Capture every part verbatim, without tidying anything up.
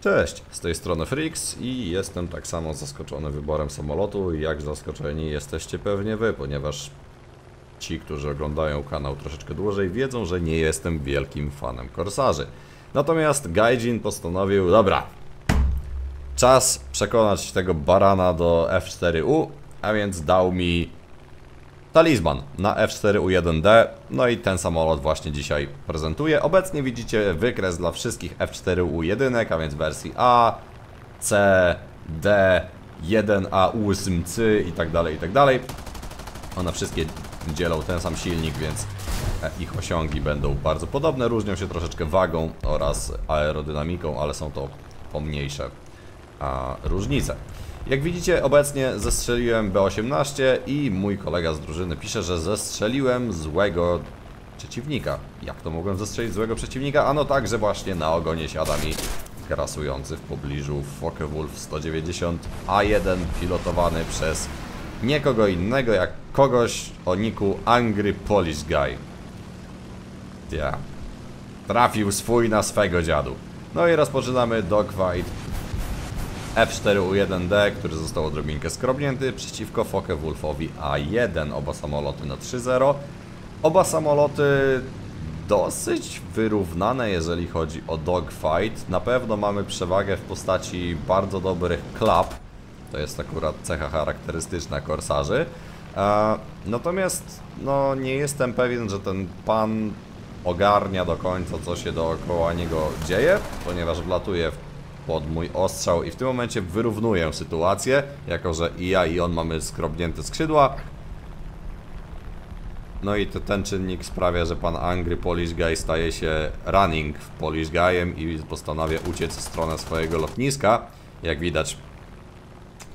Cześć, z tej strony Fricks i jestem tak samo zaskoczony wyborem samolotu, jak zaskoczeni jesteście pewnie wy, ponieważ ci, którzy oglądają kanał troszeczkę dłużej, wiedzą, że nie jestem wielkim fanem korsarzy. Natomiast Gaijin postanowił, dobra, czas przekonać tego barana do F cztery U, a więc dał mi talizman na F cztery U jeden D, no i ten samolot właśnie dzisiaj prezentuję. Obecnie widzicie wykres dla wszystkich F cztery U jeden, a więc wersji A, C, D, jeden A osiem C i tak dalej, i tak dalej. One wszystkie dzielą ten sam silnik, więc ich osiągi będą bardzo podobne. Różnią się troszeczkę wagą oraz aerodynamiką, ale są to pomniejsze a, różnice. Jak widzicie, obecnie zestrzeliłem B osiemnaście i mój kolega z drużyny pisze, że zestrzeliłem złego przeciwnika. Jak to mogłem zestrzelić złego przeciwnika? Ano tak, że właśnie na ogonie siada mi grasujący w pobliżu Focke-Wulf sto dziewięćdziesiąt A jeden, pilotowany przez nie kogo innego jak kogoś o niku Angry Polish Guy. Ja. Trafił swój na swego dziadu. No i rozpoczynamy dogfight F cztery U jeden D, który został odrobinkę skrobnięty przeciwko Focke-Wulfowi A jeden. Oba samoloty na trzy zero. Oba samoloty dosyć wyrównane, jeżeli chodzi o dogfight. Na pewno mamy przewagę w postaci bardzo dobrych klap. To jest akurat cecha charakterystyczna korsarzy. E, natomiast no, nie jestem pewien, że ten pan ogarnia do końca, co się dookoła niego dzieje, ponieważ wlatuje w pod mój ostrzał i w tym momencie wyrównuję sytuację, jako że i ja i on mamy skrobnięte skrzydła. No i to, ten czynnik sprawia, że pan Angry Polish Guy staje się running Polish Guy'em i postanawia uciec w stronę swojego lotniska. Jak widać,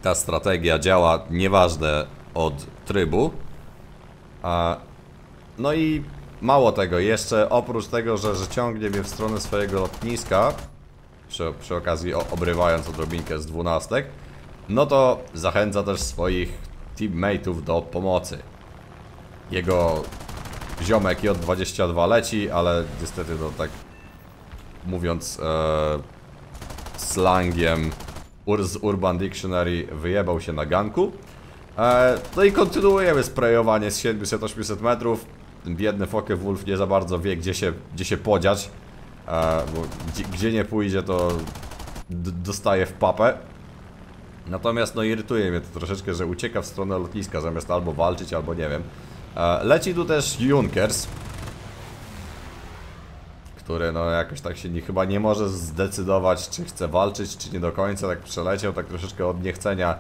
ta strategia działa nieważne od trybu. A, no i mało tego, jeszcze oprócz tego, że, że ciągnie mnie w stronę swojego lotniska, Przy, przy okazji o, obrywając odrobinkę z dwunastek, no to zachęca też swoich teammate'ów do pomocy. Jego ziomek J dwadzieścia dwa leci, ale niestety to tak mówiąc e, slangiem ur, z Urban Dictionary wyjebał się na ganku. E, no i kontynuujemy sprayowanie z siedmiuset do ośmiuset metrów. Biedny Focke-Wulf nie za bardzo wie, gdzie się, gdzie się podziać. E, bo gdzie, gdzie nie pójdzie, to dostaje w papę. Natomiast no irytuje mnie to troszeczkę, że ucieka w stronę lotniska zamiast albo walczyć, albo nie wiem. e, Leci tu też Junkers, który no jakoś tak się nie, chyba nie może zdecydować, czy chce walczyć, czy nie do końca. Tak przeleciał, tak troszeczkę od niechcenia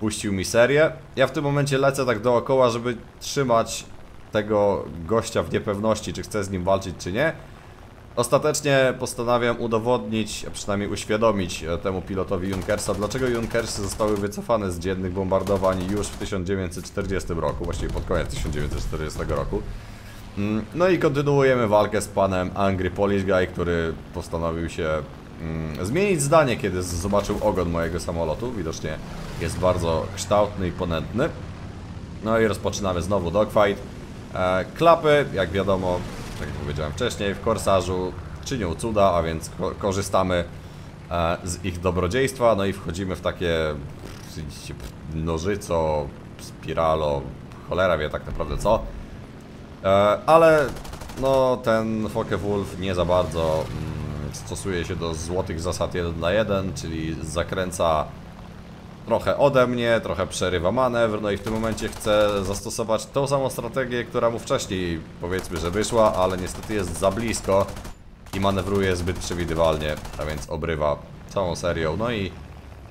puścił mi serię. Ja w tym momencie lecę tak dookoła, żeby trzymać tego gościa w niepewności, czy chce z nim walczyć, czy nie. Ostatecznie postanawiam udowodnić, a przynajmniej uświadomić temu pilotowi Junkersa, dlaczego Junkersy zostały wycofane z dziennych bombardowań już w tysiąc dziewięćset czterdziestym roku, właściwie pod koniec tysiąc dziewięćset czterdziestego roku. No i kontynuujemy walkę z panem Angry Polish Guy, który postanowił się mm, zmienić zdanie, kiedy zobaczył ogon mojego samolotu. Widocznie jest bardzo kształtny i ponętny. No i rozpoczynamy znowu dogfight. E, klapy, jak wiadomo, tak jak powiedziałem wcześniej, w korsarzu czynią cuda, a więc ko korzystamy e, z ich dobrodziejstwa. No i wchodzimy w takie nożyco, spiralo, cholera wie tak naprawdę co. E, ale no ten Focke-Wulf nie za bardzo mm, stosuje się do złotych zasad jeden na jeden, czyli zakręca trochę ode mnie, trochę przerywa manewr, no i w tym momencie chcę zastosować tą samą strategię, która mu wcześniej powiedzmy, że wyszła, ale niestety jest za blisko i manewruje zbyt przewidywalnie, a więc obrywa całą serią. No i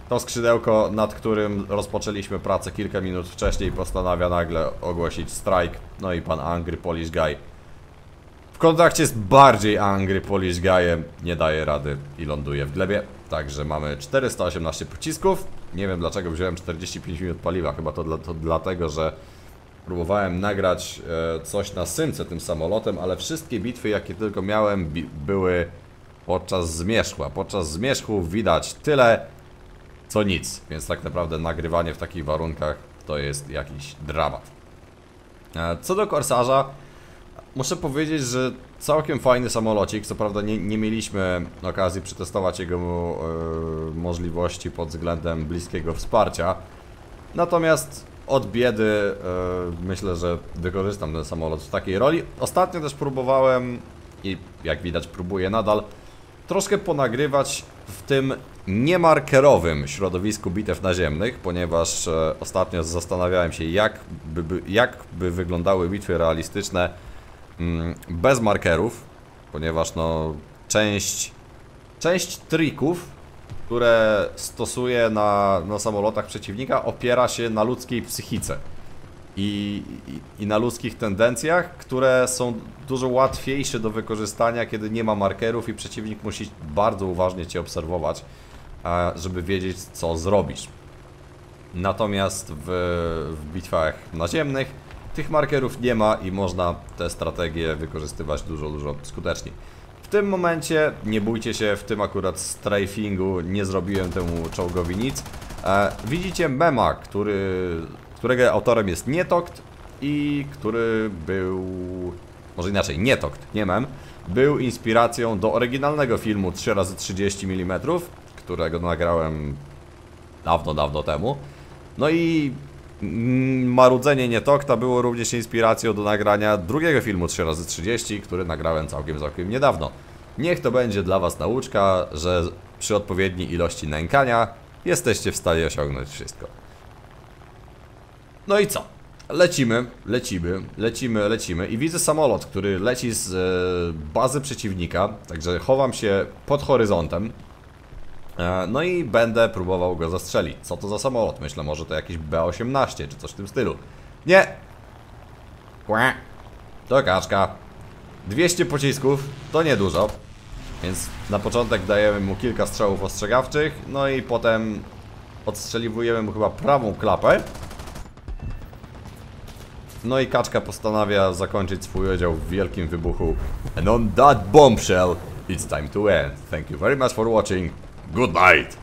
to skrzydełko, nad którym rozpoczęliśmy pracę kilka minut wcześniej, postanawia nagle ogłosić strajk. No i pan Angry Polish Guy w kontakcie z bardziej Angry Polish Guy'em nie daje rady i ląduje w glebie. Także mamy czterysta osiemnaście pocisków. Nie wiem dlaczego wziąłem czterdzieści pięć minut paliwa. Chyba to, dla, to dlatego, że próbowałem nagrać e, coś na Symce tym samolotem, ale wszystkie bitwy, jakie tylko miałem, były podczas zmierzchu. A podczas zmierzchu widać tyle, co nic. Więc tak naprawdę nagrywanie w takich warunkach to jest jakiś dramat. E, co do korsarza, muszę powiedzieć, że Całkiem fajny samolocik, co prawda nie, nie mieliśmy okazji przetestować jego yy, możliwości pod względem bliskiego wsparcia. Natomiast od biedy yy, myślę, że wykorzystam ten samolot w takiej roli. Ostatnio też próbowałem i jak widać próbuję nadal troszkę ponagrywać w tym niemarkerowym środowisku bitew naziemnych, ponieważ e, ostatnio zastanawiałem się, jak by, by, jak by wyglądały bitwy realistyczne mm, bez markerów, ponieważ no, część, część trików, które stosuje na, na samolotach przeciwnika, opiera się na ludzkiej psychice i, i, i na ludzkich tendencjach, które są dużo łatwiejsze do wykorzystania, kiedy nie ma markerów i przeciwnik musi bardzo uważnie Cię obserwować, żeby wiedzieć, co zrobisz. Natomiast w, w bitwach naziemnych tych markerów nie ma i można tę strategię wykorzystywać dużo, dużo skuteczniej. W tym momencie, nie bójcie się, w tym akurat strafingu nie zrobiłem temu czołgowi nic. Widzicie mema, który, którego autorem jest Nietokt i który był... Może inaczej, Nietokt, nie mem. Był inspiracją do oryginalnego filmu trzy razy trzydzieści milimetrów, którego nagrałem dawno, dawno temu. No i marudzenie Nietokta było również inspiracją do nagrania drugiego filmu trzy razy trzydzieści, który nagrałem całkiem, całkiem niedawno. Niech to będzie dla Was nauczka, że przy odpowiedniej ilości nękania jesteście w stanie osiągnąć wszystko. No i co? Lecimy, lecimy, lecimy, lecimy i widzę samolot, który leci z e, bazy przeciwnika, także chowam się pod horyzontem. E, no i będę próbował go zastrzelić. Co to za samolot? Myślę, może to jakiś B osiemnaście czy coś w tym stylu. Nie! Kłe! To kaczka. dwieście pocisków, to niedużo. Więc na początek dajemy mu kilka strzałów ostrzegawczych, no i potem odstrzeliwujemy mu chyba prawą klapę. No i kaczka postanawia zakończyć swój udział w wielkim wybuchu. And on that bombshell, it's time to end. Thank you very much for watching. Good night.